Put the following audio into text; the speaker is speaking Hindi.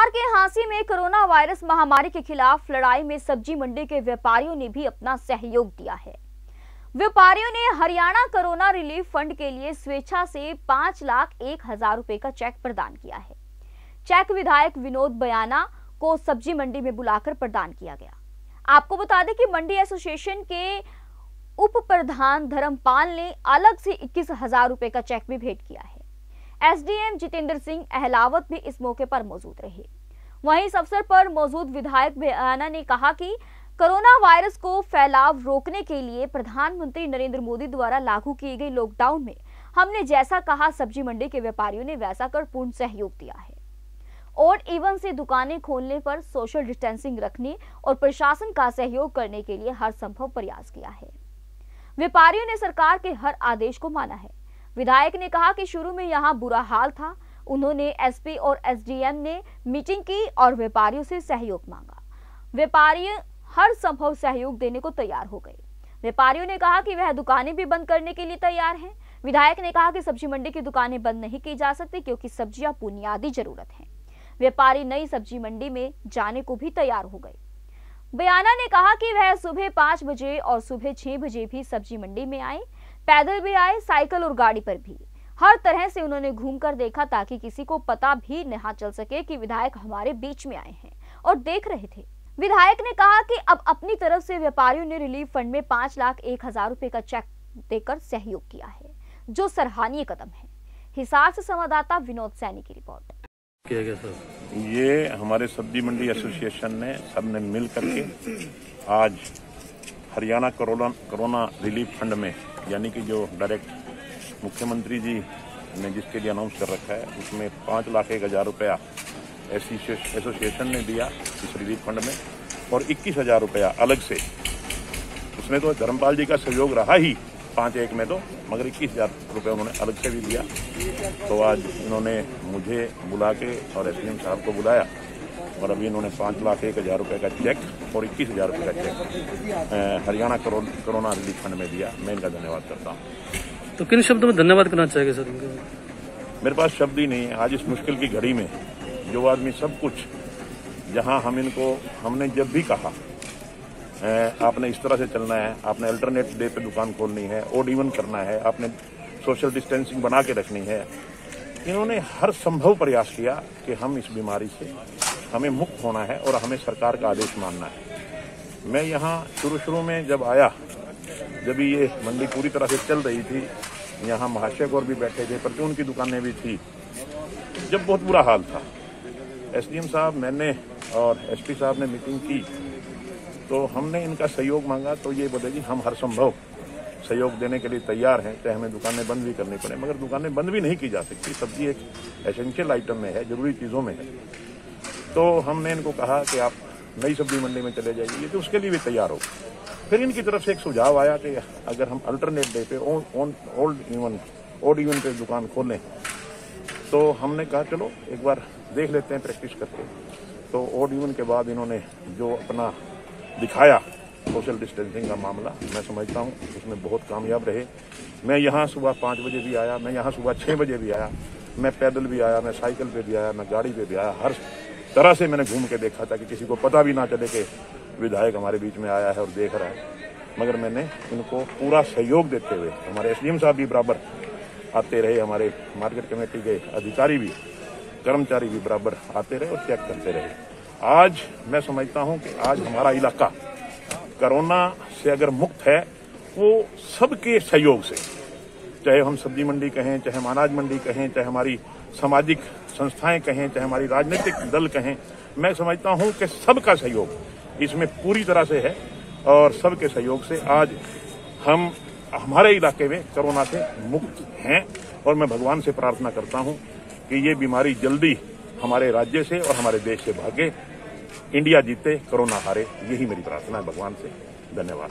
हिसार के हांसी में कोरोना वायरस महामारी के खिलाफ लड़ाई में सब्जी मंडी के व्यापारियों ने भी अपना सहयोग दिया है। व्यापारियों ने हरियाणा कोरोना रिलीफ फंड के लिए स्वेच्छा से 5,01,000 रुपए का चेक प्रदान किया है। चेक विधायक विनोद बयाना को सब्जी मंडी में बुलाकर प्रदान किया गया। आपको बता दें कि मंडी एसोसिएशन के उप प्रधान धर्मपाल ने अलग से 21,000 रुपए का चेक भी भेंट किया है। एसडीएम जितेंद्र सिंह अहलावत भी इस मौके पर मौजूद रहे। वहीं इस अवसर पर मौजूद विधायक बयाना ने कहा कि कोरोना वायरस को फैलाव रोकने के लिए प्रधानमंत्री नरेंद्र मोदी द्वारा लागू किए गए लॉकडाउन में हमने जैसा कहा सब्जी मंडी के व्यापारियों ने वैसा कर पूर्ण सहयोग दिया है। और इवन से दुकानें खोलने पर सोशल डिस्टेंसिंग रखने और प्रशासन का सहयोग करने के लिए हर संभव प्रयास किया है। व्यापारियों ने सरकार के हर आदेश को माना है। विधायक ने कहा कि शुरू में यहाँ बुरा हाल था। उन्होंने एसपी और एसडीएम ने मीटिंग की और व्यापारियों से सहयोग मांगा। व्यापारी हर संभव सहयोग देने को तैयार हो गए। व्यापारियों ने कहा कि वह दुकानें भी बंद करने के लिए तैयार हैं। विधायक ने कहा कि सब्जी मंडी की दुकानें बंद नहीं की जा सकती क्योंकि सब्जियां बुनियादी जरूरत है। व्यापारी नई सब्जी मंडी में जाने को भी तैयार हो गए। बयाना ने कहा कि वह सुबह 5 बजे और सुबह 6 बजे भी सब्जी मंडी में आए, पैदल भी आए, साइकिल और गाड़ी पर भी। हर तरह से उन्होंने घूमकर देखा ताकि किसी को पता भी नहीं चल सके कि विधायक हमारे बीच में आए हैं और देख रहे थे। विधायक ने कहा कि अब अपनी तरफ से व्यापारियों ने रिलीफ फंड में 5,01,000 रुपए का चेक देकर सहयोग किया है, जो सराहनीय कदम है। हिसार से संवाददाता विनोद सैनी की रिपोर्ट। ये हमारे सब्जी मंडी एसोसिएशन ने सबने मिल करके आज हरियाणा कोरोना रिलीफ फंड में, यानी कि जो डायरेक्ट मुख्यमंत्री जी ने जिसके लिए अनाउंस कर रखा है, उसमें 5,01,000 रुपया एसोसिएशन ने दिया इस रिलीफ फंड में, और 21,000 रुपया अलग से। उसमें तो धर्मपाल जी का सहयोग रहा ही 5,01,000 में तो, मगर 21,000 रुपये उन्होंने अलग से भी दिया। तो आज इन्होंने मुझे बुला के और एसडीएम साहब को बुलाया और अभी इन्होंने 5,01,000 रुपये का चेक और 21,000 रुपये का cheque Haryana corona relief fund में दिया। मैं इनका धन्यवाद करता हूँ। तो किन शब्दों में धन्यवाद करना चाहिए सर? मेरे पास शब्द ही नहीं है। आज इस मुश्किल की घड़ी में जो आदमी सब कुछ, जहाँ हमने जब भी कहा आपने इस तरह से चलना है, आपने अल्टरनेट डे पे दुकान खोलनी है, ओड इवन करना है, आपने सोशल डिस्टेंसिंग बना के रखनी है, इन्होंने हर संभव प्रयास किया कि हम इस बीमारी से हमें मुक्त होना है और हमें सरकार का आदेश मानना है। मैं यहाँ शुरू में जब आया, जब ये मंडी पूरी तरह से चल रही थी, यहाँ महाशय गौर भी बैठे थे, परचून की दुकानें भी थी, जब बहुत बुरा हाल था। एसडीएम साहब, मैंने और एसपी साहब ने मीटिंग की तो हमने इनका सहयोग मांगा तो ये बोले जी हम हर संभव सहयोग देने के लिए तैयार हैं, चाहे हमें दुकानें बंद भी करनी पड़े। मगर दुकानें बंद भी नहीं की जा सकती। सब्जी एक एसेंशियल आइटम में है, जरूरी चीज़ों में है। तो हमने इनको कहा कि आप नई सब्जी मंडी में चले जाइए, तो उसके लिए भी तैयार हो। फिर इनकी तरफ से एक सुझाव आया कि अगर हम अल्टरनेट डे पे ओड इवन पे दुकान खोलें, तो हमने कहा चलो एक बार देख लेते हैं प्रैक्टिस करके। तो ओड इवन के बाद इन्होंने जो अपना दिखाया सोशल डिस्टेंसिंग का मामला, मैं समझता हूँ उसमें बहुत कामयाब रहे। मैं यहाँ सुबह 5 बजे भी आया, मैं यहाँ सुबह 6 बजे भी आया, मैं पैदल भी आया, मैं साइकिल पे भी आया, मैं गाड़ी पे भी आया। हर तरह से मैंने घूम के देखा था कि किसी को पता भी ना चले कि विधायक हमारे बीच में आया है और देख रहा है। मगर मैंने इनको पूरा सहयोग देते हुए, हमारे एसडीएम साहब भी बराबर आते रहे, हमारे मार्केट कमेटी के अधिकारी भी, कर्मचारी भी बराबर आते रहे और चेक करते रहे। आज मैं समझता हूं कि आज हमारा इलाका कोरोना से अगर मुक्त है वो सबके सहयोग से, चाहे हम सब्जी मंडी कहें, चाहे हम अनाज मंडी कहें, चाहे हमारी सामाजिक संस्थाएं कहें, चाहे हमारी राजनीतिक दल कहें, मैं समझता हूं कि सबका सहयोग इसमें पूरी तरह से है और सबके सहयोग से आज हम हमारे इलाके में कोरोना से मुक्त हैं। और मैं भगवान से प्रार्थना करता हूँ कि ये बीमारी जल्दी हमारे राज्य से और हमारे देश से भागे, इंडिया जीते, कोरोना हारे, यही मेरी प्रार्थना है भगवान से। धन्यवाद।